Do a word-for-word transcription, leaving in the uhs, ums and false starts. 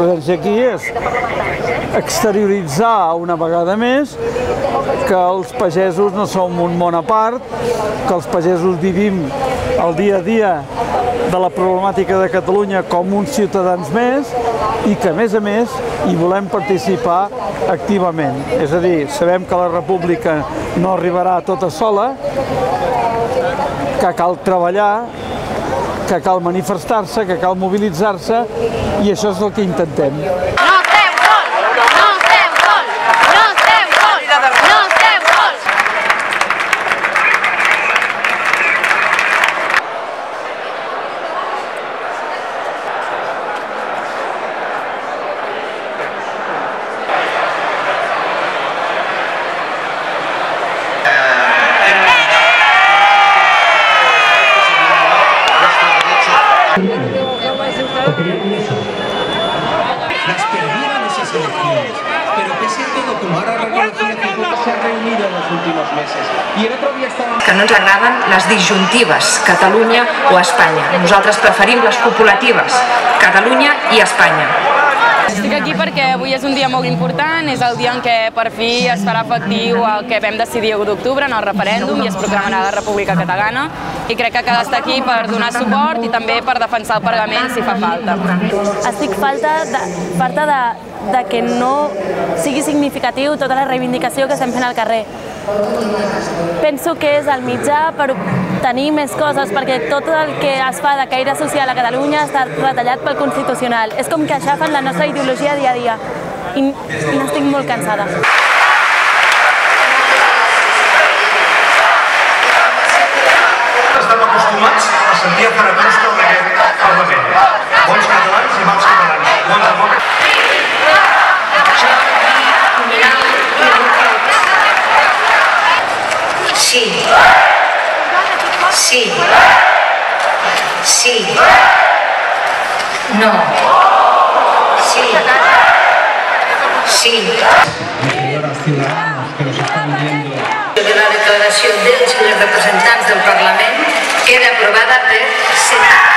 Doncs aquí és exterioritzar una vegada més que els pagesos no som un món a part, que els pagesos vivim el dia a dia de la problemàtica de Catalunya com uns ciutadans més i que, a més a més, hi volem participar activament. És a dir, sabem que la república no arribarà tota sola, que cal treballar, que cal manifestar-se, que cal mobilitzar-se, i això és el que intentem. Las perdieron esas elecciones, pero pese a todo, como ahora la Revolución se ha reunido en los últimos meses y el otro día estaban... Que no ens agraden les disjuntives, Catalunya o Espanya. Nosaltres preferim les copulatives, Catalunya i Espanya. Estic aquí perquè avui és un dia molt important, és el dia en què per fi es farà efectiu el que vam decidir l'u d'octubre en el referèndum i es proclamarà la República Catalana. I crec que cal estar aquí per donar suport i també per defensar el Parlament si fa falta. Estic farta de, de que no sigui significatiu tota la reivindicació que estem fent al carrer. Penso que és el mitjà per obtenir més coses, perquè tot el que es fa de caire social a Catalunya està retallat pel Constitucional. És com que aixafen la nostra ideologia dia a dia i n'estic molt cansada. Sentia farabons que ho veiem al Parlament. Bons catalans i mals catalans. Bons demòcrates. Sí. Sí. Sí. No. Sí. Sí. De la declaració dels representants del Parlament queda aprovada per set.